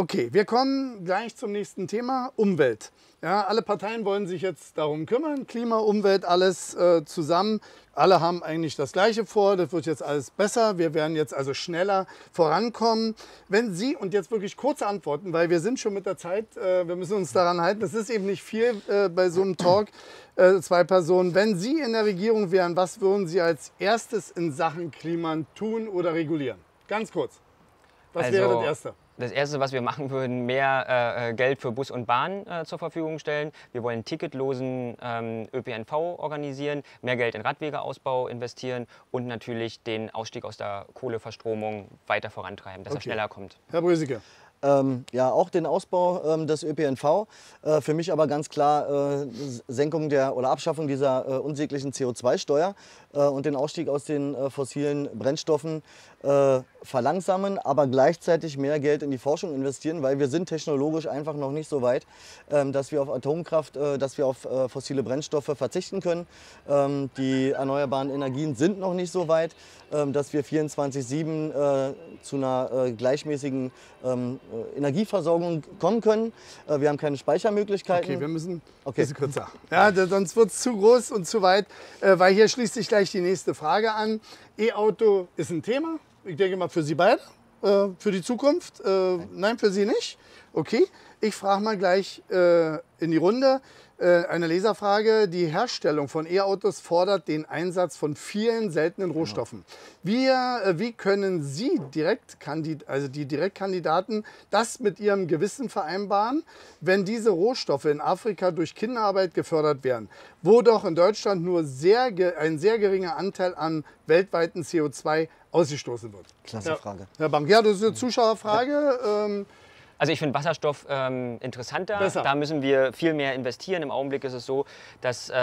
Okay, wir kommen gleich zum nächsten Thema, Umwelt. Ja, alle Parteien wollen sich jetzt darum kümmern, Klima, Umwelt, alles äh, zusammen. Alle haben eigentlich das Gleiche vor, das wird jetzt alles besser, wir werden jetzt also schneller vorankommen. Wenn Sie, und jetzt wirklich kurze Antworten, weil wir sind schon mit der Zeit, äh, wir müssen uns daran halten, das ist eben nicht viel äh, bei so einem Talk, äh, zwei Personen. Wenn Sie in der Regierung wären, was würden Sie als erstes in Sachen Klima tun oder regulieren? Ganz kurz, was also wäre das Erste? Das Erste, was wir machen würden, mehr äh, Geld für Bus und Bahn äh, zur Verfügung stellen. Wir wollen ticketlosen ähm, Ö P N V organisieren, mehr Geld in Radwegeausbau investieren und natürlich den Ausstieg aus der Kohleverstromung weiter vorantreiben, dass okay. er schneller kommt. Herr Brösicke. Ähm, ja, auch den Ausbau ähm, des Ö P N V. Äh, für mich aber ganz klar äh, Senkung der oder Abschaffung dieser äh, unsäglichen C O zwei Steuer äh, und den Ausstieg aus den äh, fossilen Brennstoffen äh, verlangsamen, aber gleichzeitig mehr Geld in die Forschung investieren, weil wir sind technologisch einfach noch nicht so weit, äh, dass wir auf Atomkraft, äh, dass wir auf äh, fossile Brennstoffe verzichten können. Ähm, die erneuerbaren Energien sind noch nicht so weit, äh, dass wir vierundzwanzig sieben äh, zu einer äh, gleichmäßigen ähm, Energieversorgung kommen können. Wir haben keine Speichermöglichkeiten. Okay, wir müssen okay. ein bisschen kürzer. Ja, sonst wird es zu groß und zu weit, weil hier schließt sich gleich die nächste Frage an. E-Auto ist ein Thema, ich denke mal für Sie beide, für die Zukunft. Nein, Nein für Sie nicht. Okay, ich frage mal gleich in die Runde. Eine Leserfrage. Die Herstellung von E-Autos fordert den Einsatz von vielen seltenen Rohstoffen. Wir, wie können Sie, Direktkandid also die Direktkandidaten, das mit Ihrem Gewissen vereinbaren, wenn diese Rohstoffe in Afrika durch Kinderarbeit gefördert werden, wo doch in Deutschland nur sehr, ein sehr geringer Anteil an weltweiten C O zwei ausgestoßen wird? Klasse Frage. Ja, Herr Bank, ja, das ist eine Zuschauerfrage. Ähm, Also ich finde Wasserstoff ähm, interessanter. Besser. Da müssen wir viel mehr investieren. Im Augenblick ist es so, dass äh,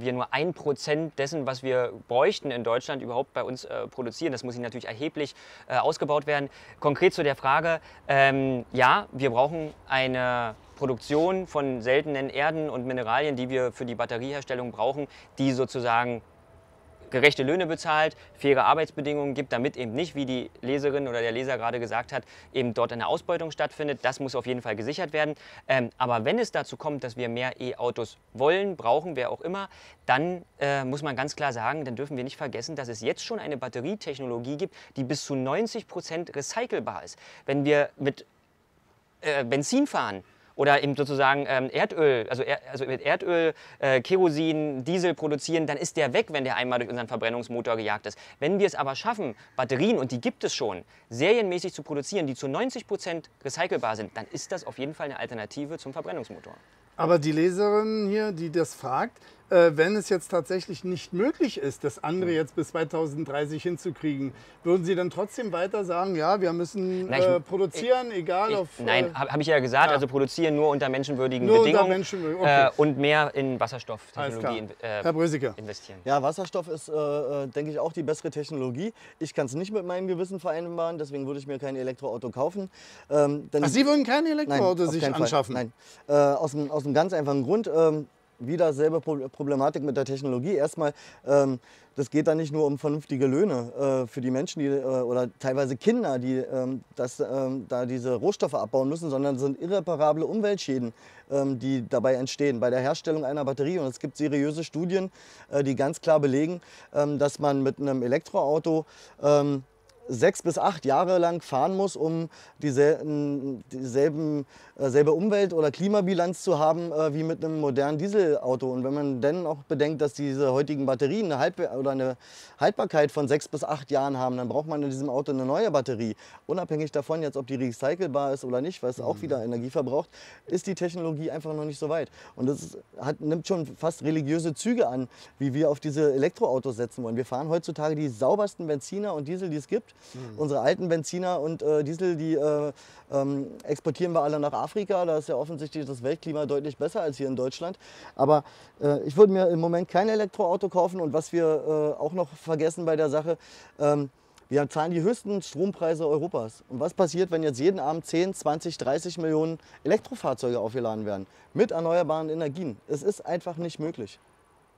wir nur ein Prozent dessen, was wir bräuchten in Deutschland, überhaupt bei uns äh, produzieren. Das muss natürlich erheblich äh, ausgebaut werden. Konkret zu der Frage, ähm, ja, wir brauchen eine Produktion von seltenen Erden und Mineralien, die wir für die Batterieherstellung brauchen, die sozusagen gerechte Löhne bezahlt, faire Arbeitsbedingungen gibt, damit eben nicht, wie die Leserin oder der Leser gerade gesagt hat, eben dort eine Ausbeutung stattfindet. Das muss auf jeden Fall gesichert werden. Ähm, aber wenn es dazu kommt, dass wir mehr E-Autos wollen, brauchen, wer auch immer, dann äh, muss man ganz klar sagen, dann dürfen wir nicht vergessen, dass es jetzt schon eine Batterietechnologie gibt, die bis zu neunzig Prozent recycelbar ist. Wenn wir mit äh, Benzin fahren, oder eben sozusagen ähm, Erdöl, also, er, also mit Erdöl, äh, Kerosin, Diesel produzieren, dann ist der weg, wenn der einmal durch unseren Verbrennungsmotor gejagt ist. Wenn wir es aber schaffen, Batterien, und die gibt es schon, serienmäßig zu produzieren, die zu neunzig Prozent recycelbar sind, dann ist das auf jeden Fall eine Alternative zum Verbrennungsmotor. Aber die Leserin hier, die das fragt, äh, wenn es jetzt tatsächlich nicht möglich ist, das andere jetzt bis zweitausenddreißig hinzukriegen, würden Sie dann trotzdem weiter sagen, ja, wir müssen nein, ich, äh, produzieren, ich, egal ich, auf... Nein, äh, habe hab ich ja gesagt, ja. also produzieren nur unter menschenwürdigen nur Bedingungen unter Menschenwürdigen, okay. äh, und mehr in Wasserstofftechnologie in, äh, Herr Brösicke. investieren. Ja, Wasserstoff ist, äh, denke ich, auch die bessere Technologie. Ich kann es nicht mit meinem Gewissen vereinbaren, deswegen würde ich mir kein Elektroauto kaufen. Ähm, denn Ach, Sie würden kein Elektroauto nein, sich anschaffen? Fall. Nein, äh, aus dem, aus Aus einem ganz einfachen Grund, ähm, wieder selbe Problematik mit der Technologie. Erstmal, ähm, das geht da nicht nur um vernünftige Löhne äh, für die Menschen die, äh, oder teilweise Kinder, die ähm, das, ähm, da diese Rohstoffe abbauen müssen, sondern es sind irreparable Umweltschäden, ähm, die dabei entstehen bei der Herstellung einer Batterie. Und es gibt seriöse Studien, äh, die ganz klar belegen, ähm, dass man mit einem Elektroauto ähm, sechs bis acht Jahre lang fahren muss, um dieselben, dieselben, dieselbe Umwelt- oder Klimabilanz zu haben äh, wie mit einem modernen Dieselauto. Und wenn man dann auch bedenkt, dass diese heutigen Batterien eine, Halb oder eine Haltbarkeit von sechs bis acht Jahren haben, dann braucht man in diesem Auto eine neue Batterie. Unabhängig davon, jetzt, ob die recycelbar ist oder nicht, weil es auch wieder Energie verbraucht, ist die Technologie einfach noch nicht so weit. Und das ist, hat, nimmt schon fast religiöse Züge an, wie wir auf diese Elektroautos setzen wollen. Wir fahren heutzutage die saubersten Benziner und Diesel, die es gibt. Mhm. Unsere alten Benziner und äh, Diesel, die äh, ähm, exportieren wir alle nach Afrika. Da ist ja offensichtlich das Weltklima deutlich besser als hier in Deutschland. Aber äh, ich würde mir im Moment kein Elektroauto kaufen. Und was wir äh, auch noch vergessen bei der Sache, ähm, wir zahlen die höchsten Strompreise Europas. Und was passiert, wenn jetzt jeden Abend zehn, zwanzig, dreißig Millionen Elektrofahrzeuge aufgeladen werden? Mit erneuerbaren Energien. Es ist einfach nicht möglich.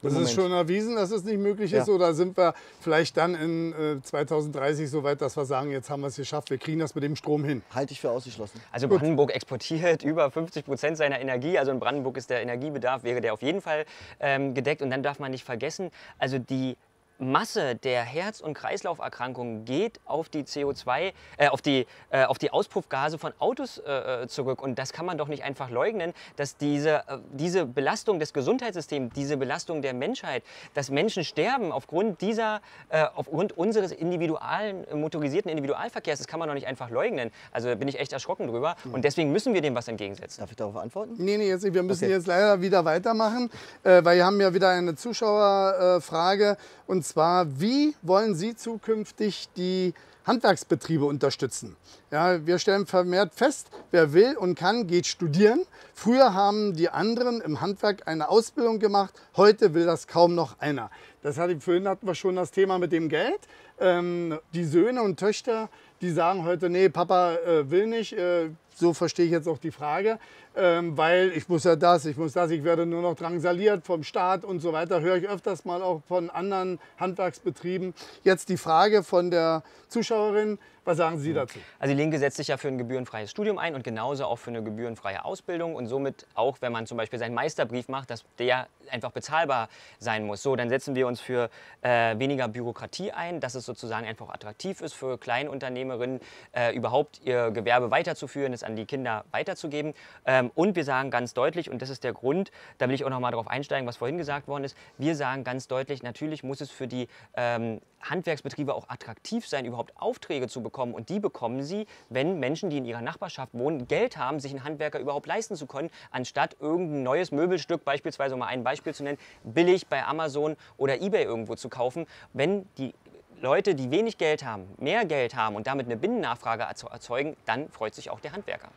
Das ist schon erwiesen, dass es nicht möglich ist, ja. Oder sind wir vielleicht dann in äh, zweitausenddreißig so weit, dass wir sagen, jetzt haben wir es geschafft, wir kriegen das mit dem Strom hin? Halte ich für ausgeschlossen. Also Gut. Brandenburg exportiert über fünfzig Prozent seiner Energie, also in Brandenburg ist der Energiebedarf, wäre der auf jeden Fall ähm, gedeckt. Und dann darf man nicht vergessen, also die Masse der Herz- und Kreislauferkrankungen geht auf die C O zwei, äh, auf die, äh, auf die Auspuffgase von Autos äh, zurück. Und das kann man doch nicht einfach leugnen, dass diese, äh, diese Belastung des Gesundheitssystems, diese Belastung der Menschheit, dass Menschen sterben aufgrund dieser, äh, aufgrund unseres individualen, motorisierten Individualverkehrs, das kann man doch nicht einfach leugnen. Also da bin ich echt erschrocken drüber. Mhm. Und deswegen müssen wir dem was entgegensetzen. Darf ich darauf antworten? Nee, nee, jetzt, wir müssen okay. jetzt leider wieder weitermachen, äh, weil wir haben ja wieder eine Zuschauerfrage. Äh, und zwar, wie wollen Sie zukünftig die Handwerksbetriebe unterstützen? Ja, wir stellen vermehrt fest, wer will und kann, geht studieren. Früher haben die anderen im Handwerk eine Ausbildung gemacht, heute will das kaum noch einer. Das hatte ich, vorhin hatten wir schon das Thema mit dem Geld. Ähm, die Söhne und Töchter, die sagen heute, nee, Papa äh, will nicht. Äh, so verstehe ich jetzt auch die Frage, ähm, weil ich muss ja das, ich muss das, ich werde nur noch drangsaliert vom Staat und so weiter. Höre ich öfters mal auch von anderen Handwerksbetrieben. Jetzt die Frage von der Zuschauerin, was sagen Sie dazu? Also die Linke setzt sich ja für ein gebührenfreies Studium ein und genauso auch für eine gebührenfreie Ausbildung und somit auch, wenn man zum Beispiel seinen Meisterbrief macht, dass der einfach bezahlbar sein muss. So, dann setzen wir uns für äh, weniger Bürokratie ein, dass es sozusagen einfach attraktiv ist für Kleinunternehmerinnen, äh, überhaupt ihr Gewerbe weiterzuführen, es an die Kinder weiterzugeben. Ähm, und wir sagen ganz deutlich, und das ist der Grund, da will ich auch noch mal darauf einsteigen, was vorhin gesagt worden ist, wir sagen ganz deutlich, natürlich muss es für die ähm, Handwerksbetriebe auch attraktiv sein, überhaupt Aufträge zu bekommen. Und die bekommen sie, wenn Menschen, die in ihrer Nachbarschaft wohnen, Geld haben, sich einen Handwerker überhaupt leisten zu können, anstatt irgendein neues Möbelstück, beispielsweise, um mal ein Beispiel zu nennen, billig bei Amazon oder eBay irgendwo zu kaufen. Wenn die Leute, die wenig Geld haben, mehr Geld haben und damit eine Binnennachfrage erzeugen, dann freut sich auch der Handwerker.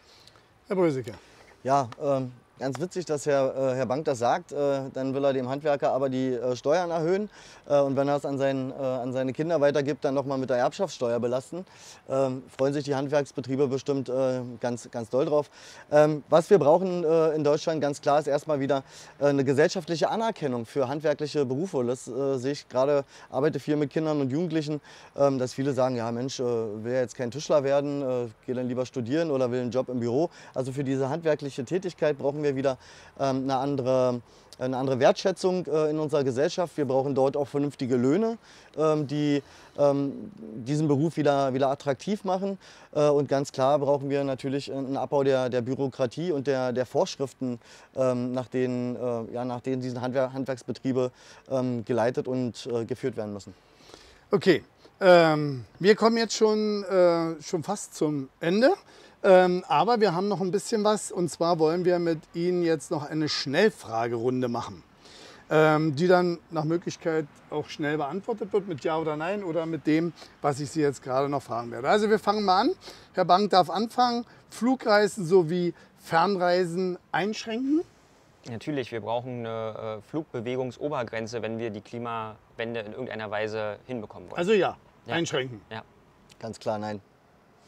Herr Brösicke. Ja, ähm ganz witzig, dass Herr, äh, Herr Bank das sagt. Äh, dann will er dem Handwerker aber die äh, Steuern erhöhen. Äh, und wenn er es an, seinen, äh, an seine Kinder weitergibt, dann nochmal mit der Erbschaftssteuer belasten. Ähm, freuen sich die Handwerksbetriebe bestimmt äh, ganz, ganz doll drauf. Ähm, was wir brauchen äh, in Deutschland ganz klar ist erstmal wieder äh, eine gesellschaftliche Anerkennung für handwerkliche Berufe. Das äh, sehe ich gerade, arbeite viel mit Kindern und Jugendlichen, äh, dass viele sagen, ja Mensch, äh, will ja jetzt kein Tischler werden, äh, gehe dann lieber studieren oder will einen Job im Büro. Also für diese handwerkliche Tätigkeit brauchen wir wieder ähm, eine andere, eine andere Wertschätzung äh, in unserer Gesellschaft. Wir brauchen dort auch vernünftige Löhne, ähm, die ähm, diesen Beruf wieder, wieder attraktiv machen. Äh, und ganz klar brauchen wir natürlich einen Abbau der, der Bürokratie und der, der Vorschriften, ähm, nach denen, äh, ja, nach denen diese Handwer- Handwerksbetriebe ähm, geleitet und äh, geführt werden müssen. Okay, ähm, wir kommen jetzt schon, äh, schon fast zum Ende. Ähm, aber wir haben noch ein bisschen was, und zwar wollen wir mit Ihnen jetzt noch eine Schnellfragerunde machen, ähm, die dann nach Möglichkeit auch schnell beantwortet wird mit Ja oder Nein oder mit dem, was ich Sie jetzt gerade noch fragen werde. Also wir fangen mal an. Herr Bank darf anfangen. Flugreisen sowie Fernreisen einschränken? Natürlich, wir brauchen eine äh, Flugbewegungsobergrenze, wenn wir die Klimawende in irgendeiner Weise hinbekommen wollen. Also ja, ja. Einschränken? Ja. Ganz klar, nein.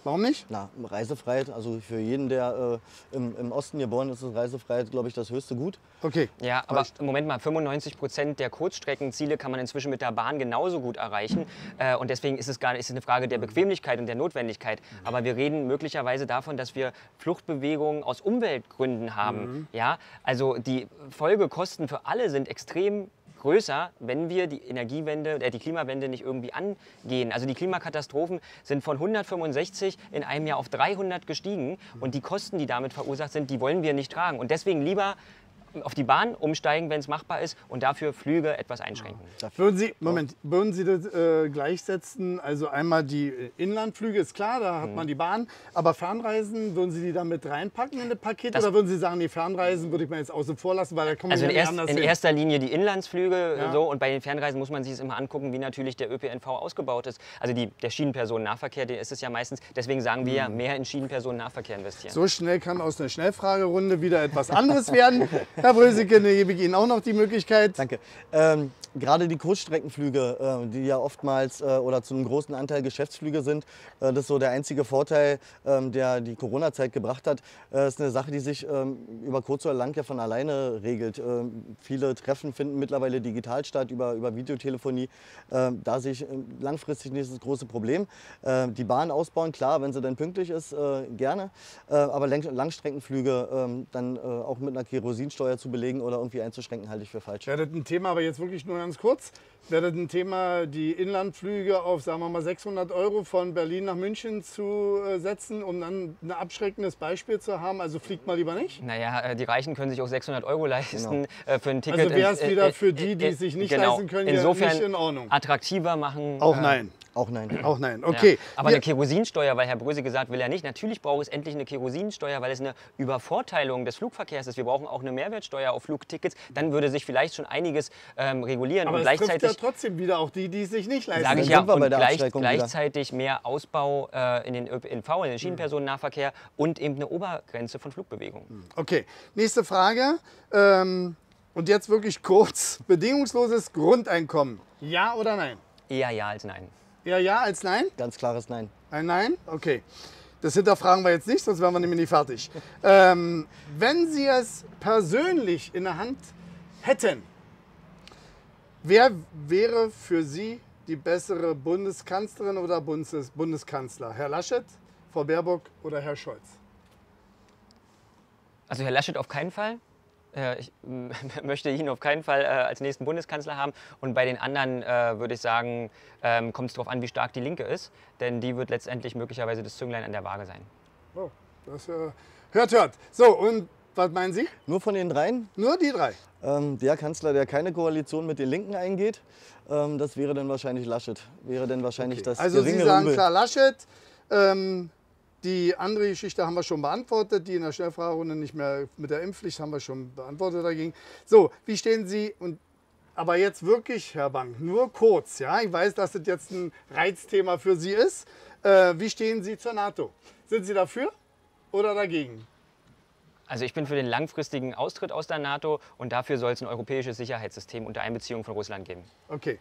Warum nicht? Na, Reisefreiheit, also für jeden, der äh, im, im Osten geboren ist, ist Reisefreiheit, glaube ich, das höchste Gut. Okay. Ja, aber Moment mal, fünfundneunzig Prozent der Kurzstreckenziele kann man inzwischen mit der Bahn genauso gut erreichen. Äh, und deswegen ist es gar ist es eine Frage der Bequemlichkeit und der Notwendigkeit. Mhm. Aber wir reden möglicherweise davon, dass wir Fluchtbewegungen aus Umweltgründen haben. Mhm. Ja, also die Folgekosten für alle sind extrem größer, wenn wir die Energiewende, äh, die Klimawende nicht irgendwie angehen. Also die Klimakatastrophen sind von hundertfünfundsechzig in einem Jahr auf dreihundert gestiegen und die Kosten, die damit verursacht sind, die wollen wir nicht tragen. Und deswegen lieber auf die Bahn umsteigen, wenn es machbar ist, und dafür Flüge etwas einschränken. Würden Sie, Moment, würden Sie das äh, gleichsetzen? Also einmal die Inlandflüge, ist klar, da hat mhm. man die Bahn, aber Fernreisen, würden Sie die dann mit reinpacken in das Paket? Das, oder würden Sie sagen, die Fernreisen würde ich mal jetzt außen vor lassen, weil da kommen also wir in, erst, anders in erster Linie die Inlandsflüge, ja. So, und bei den Fernreisen muss man sich es immer angucken, wie natürlich der Ö P N V ausgebaut ist. Also die, der Schienenpersonennahverkehr, der ist es ja meistens, deswegen sagen wir ja, mhm. mehr in Schienenpersonennahverkehr investieren. So schnell kann aus einer Schnellfragerunde wieder etwas anderes werden. Herr Brösicke, gebe ich Ihnen auch noch die Möglichkeit. Danke. Ähm, gerade die Kurzstreckenflüge, äh, die ja oftmals äh, oder zu einem großen Anteil Geschäftsflüge sind, äh, das ist so der einzige Vorteil, äh, der die Corona-Zeit gebracht hat, äh, ist eine Sache, die sich äh, über kurz oder lang ja von alleine regelt. Äh, viele Treffen finden mittlerweile digital statt, über, über Videotelefonie. Äh, da sehe ich langfristig nicht das große Problem. Äh, die Bahn ausbauen, klar, wenn sie dann pünktlich ist, äh, gerne. Äh, aber Lang Langstreckenflüge äh, dann äh, auch mit einer Kerosinsteuer zu belegen oder irgendwie einzuschränken, halte ich für falsch. Wäre das ein Thema, aber jetzt wirklich nur ganz kurz, wäre das ein Thema, die Inlandflüge auf, sagen wir mal, sechshundert Euro von Berlin nach München zu setzen, um dann ein abschreckendes Beispiel zu haben? Also fliegt mal lieber nicht? Naja, die Reichen können sich auch sechshundert Euro leisten, genau, für ein Ticket. Also wäre es wieder für die, die es sich nicht, genau, leisten können, insofern nicht in Ordnung. Attraktiver machen. Auch nein. Auch nein. Auch nein, okay. Ja. Aber ja, eine Kerosinsteuer, weil Herr Brösicke gesagt will ja nicht. Natürlich braucht es endlich eine Kerosinsteuer, weil es eine Übervorteilung des Flugverkehrs ist. Wir brauchen auch eine Mehrwertsteuer auf Flugtickets. Dann würde sich vielleicht schon einiges ähm, regulieren. Aber und gleichzeitig ja trotzdem wieder auch die, die es sich nicht leisten. Sage ich ja, und bei der gleich, gleichzeitig wieder. mehr Ausbau äh, in den Ö P N V, in den Schienenpersonennahverkehr mhm. und eben eine Obergrenze von Flugbewegungen. Mhm. Okay, nächste Frage. Ähm, und jetzt wirklich kurz. Bedingungsloses Grundeinkommen. Ja oder nein? Eher ja als nein. Eher ja als nein? Ganz klares Nein. Ein Nein? Okay. Das hinterfragen wir jetzt nicht, sonst wären wir nämlich nicht fertig. ähm, wenn Sie es persönlich in der Hand hätten, wer wäre für Sie die bessere Bundeskanzlerin oder Bundes Bundeskanzler? Herr Laschet, Frau Baerbock oder Herr Scholz? Also Herr Laschet auf keinen Fall. Ich möchte ihn auf keinen Fall als nächsten Bundeskanzler haben. Und bei den anderen würde ich sagen, kommt es darauf an, wie stark die Linke ist. Denn die wird letztendlich möglicherweise das Zünglein an der Waage sein. Oh, das hört, hört. So, und was meinen Sie? Nur von den dreien? Nur die drei. Ähm, der Kanzler, der keine Koalition mit den Linken eingeht, ähm, das wäre dann wahrscheinlich Laschet. Wäre dann wahrscheinlich okay. das Also Sie sagen Übel. klar Laschet. Ähm, die andere Geschichte haben wir schon beantwortet, die in der Schnellfragerunde nicht mehr mit der Impfpflicht haben wir schon beantwortet dagegen. So, wie stehen Sie, und, aber jetzt wirklich, Herr Bank, nur kurz, ja? Ich weiß, dass das jetzt ein Reizthema für Sie ist. Äh, wie stehen Sie zur NATO? Sind Sie dafür oder dagegen? Also ich bin für den langfristigen Austritt aus der NATO und dafür soll es ein europäisches Sicherheitssystem unter Einbeziehung von Russland geben. Okay,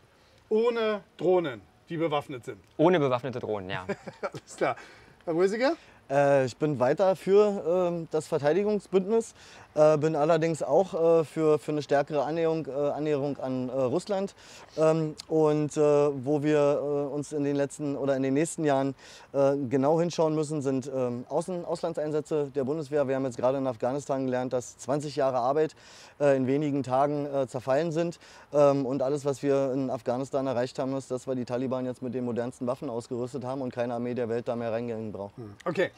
ohne Drohnen, die bewaffnet sind? Ohne bewaffnete Drohnen, ja. Alles klar. Herr Brösicke? Äh, ich bin weiter für äh, das Verteidigungsbündnis, äh, bin allerdings auch äh, für, für eine stärkere Annäherung, äh, Annäherung an äh, Russland. Ähm, und äh, wo wir äh, uns in den letzten oder in den nächsten Jahren äh, genau hinschauen müssen, sind äh, Außen-, Auslandseinsätze der Bundeswehr. Wir haben jetzt gerade in Afghanistan gelernt, dass zwanzig Jahre Arbeit äh, in wenigen Tagen äh, zerfallen sind. Ähm, und alles, was wir in Afghanistan erreicht haben, ist, dass wir die Taliban jetzt mit den modernsten Waffen ausgerüstet haben und keine Armee der Welt da mehr reingehen braucht. Okay.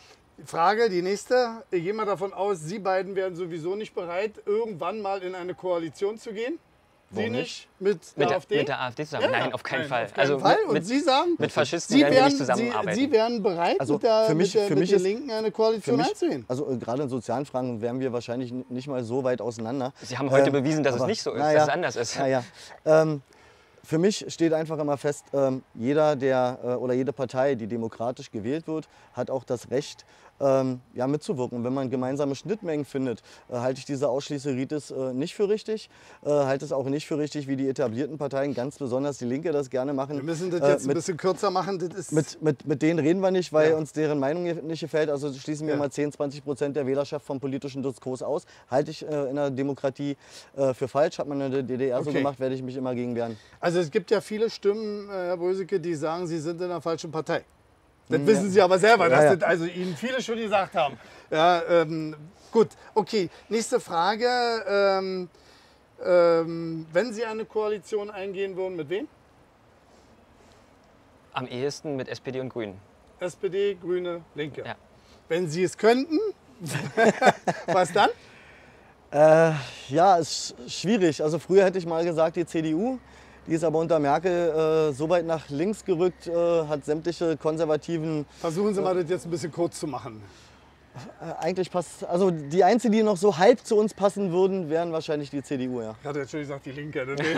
Frage, die nächste. Ich gehe mal davon aus, Sie beiden wären sowieso nicht bereit, irgendwann mal in eine Koalition zu gehen. Sie Warum nicht? Mit der, mit der AfD? Mit der AfD zusammen? Ja, nein, auf keinen nein, Fall. Auf keinen also Fall. Mit, und Sie sagen, mit Faschisten Sie werden wir nicht zusammenarbeiten. Sie, Sie wären bereit, also mit, der, für mich, mit, der, für mit mich den ist, Linken eine Koalition mich, einzugehen? Also äh, gerade in sozialen Fragen wären wir wahrscheinlich nicht mal so weit auseinander. Sie haben heute äh, bewiesen, dass aber, es nicht so ist, ja, dass es anders ist. Ja, ja. Ähm, Für mich steht einfach immer fest, ähm, jeder der, äh, oder jede Partei, die demokratisch gewählt wird, hat auch das Recht, ähm, ja, mitzuwirken. Und wenn man gemeinsame Schnittmengen findet, äh, halte ich diese Ausschließeritis äh, nicht für richtig. Äh, halte es auch nicht für richtig, wie die etablierten Parteien, ganz besonders die Linke, das gerne machen. Wir müssen das jetzt äh, mit, ein bisschen kürzer machen. Das ist mit, mit, mit denen reden wir nicht, weil ja. uns deren Meinung nicht gefällt. Also schließen wir ja. mal zehn, zwanzig Prozent der Wählerschaft vom politischen Diskurs aus. Halte ich äh, in der Demokratie äh, für falsch. Hat man in der D D R okay. so gemacht, werde ich mich immer gegen wehren. Also Also es gibt ja viele Stimmen, Herr Brösicke, die sagen, Sie sind in der falschen Partei. Das ja. wissen Sie aber selber, dass ja, ja. das also Ihnen viele schon gesagt haben. Ja, ähm, gut, okay. Nächste Frage. Ähm, ähm, wenn Sie eine Koalition eingehen würden, mit wem? Am ehesten mit S P D und Grünen. S P D, Grüne, Linke. Ja. Wenn Sie es könnten, was dann? Äh, ja, ist schwierig. Also früher hätte ich mal gesagt, die C D U. Die ist aber unter Merkel äh, so weit nach links gerückt, äh, hat sämtliche konservativen... Versuchen Sie mal, das jetzt ein bisschen kurz zu machen. Äh, eigentlich passt... Also die Einzigen, die noch so halb zu uns passen würden, wären wahrscheinlich die C D U, ja. Ich hatte jetzt schon gesagt, die Linke. Ne? Nein,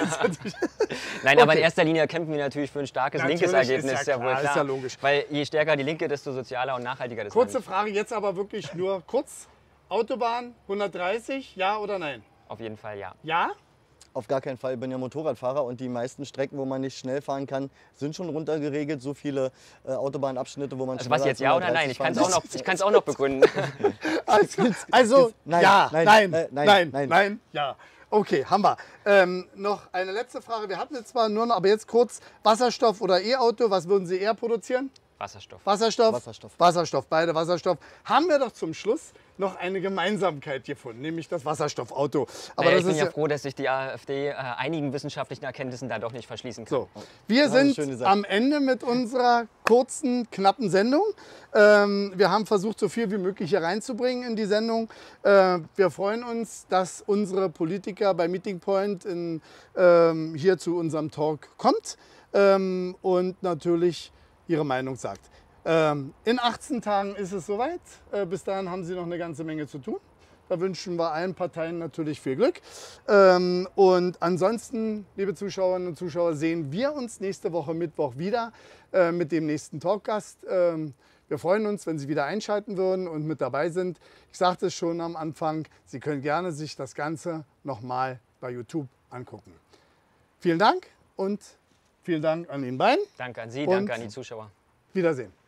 okay. aber in erster Linie kämpfen wir natürlich für ein starkes natürlich linkes Ergebnis. Ist ja, klar, ja wohl klar. Ist ja logisch. Weil je stärker die Linke, desto sozialer und nachhaltiger das ist. Kurze Frage, jetzt aber wirklich nur kurz. Autobahn, hundertdreißig, ja oder nein? Auf jeden Fall ja. Ja? Auf gar keinen Fall. Ich bin ja Motorradfahrer und die meisten Strecken, wo man nicht schnell fahren kann, sind schon runtergeregelt. So viele äh, Autobahnabschnitte, wo man also schneller was jetzt ja oder nein? Ich kann es auch noch, ich kann es auch noch begründen. Also, also nein, ja, nein, nein, nein, nein, nein, nein, nein, ja. Okay, haben wir. Ähm, noch eine letzte Frage. Wir hatten jetzt zwar nur noch, aber jetzt kurz Wasserstoff oder E-Auto. Was würden Sie eher produzieren? Wasserstoff. Wasserstoff. Wasserstoff. Wasserstoff. Beide Wasserstoff. Haben wir doch zum Schluss noch eine Gemeinsamkeit gefunden, nämlich das Wasserstoffauto. Aber naja, das ich bin ist ja froh, dass sich die AfD äh, einigen wissenschaftlichen Erkenntnissen da doch nicht verschließen kann. So, wir das sind am Ende mit unserer kurzen, knappen Sendung. Ähm, wir haben versucht, so viel wie möglich hier reinzubringen in die Sendung. Äh, wir freuen uns, dass unsere Politiker bei Meeting Point in, ähm, hier zu unserem Talk kommt ähm, und natürlich ihre Meinung sagt. Ähm, in achtzehn Tagen ist es soweit. Äh, bis dahin haben Sie noch eine ganze Menge zu tun. Da wünschen wir allen Parteien natürlich viel Glück. Ähm, und ansonsten, liebe Zuschauerinnen und Zuschauer, sehen wir uns nächste Woche Mittwoch wieder äh, mit dem nächsten Talkgast. Ähm, wir freuen uns, wenn Sie wieder einschalten würden und mit dabei sind. Ich sagte es schon am Anfang, Sie können gerne sich das Ganze nochmal bei YouTube angucken. Vielen Dank und vielen Dank an Ihnen beiden. Danke an Sie, und danke an die Zuschauer. Wiedersehen.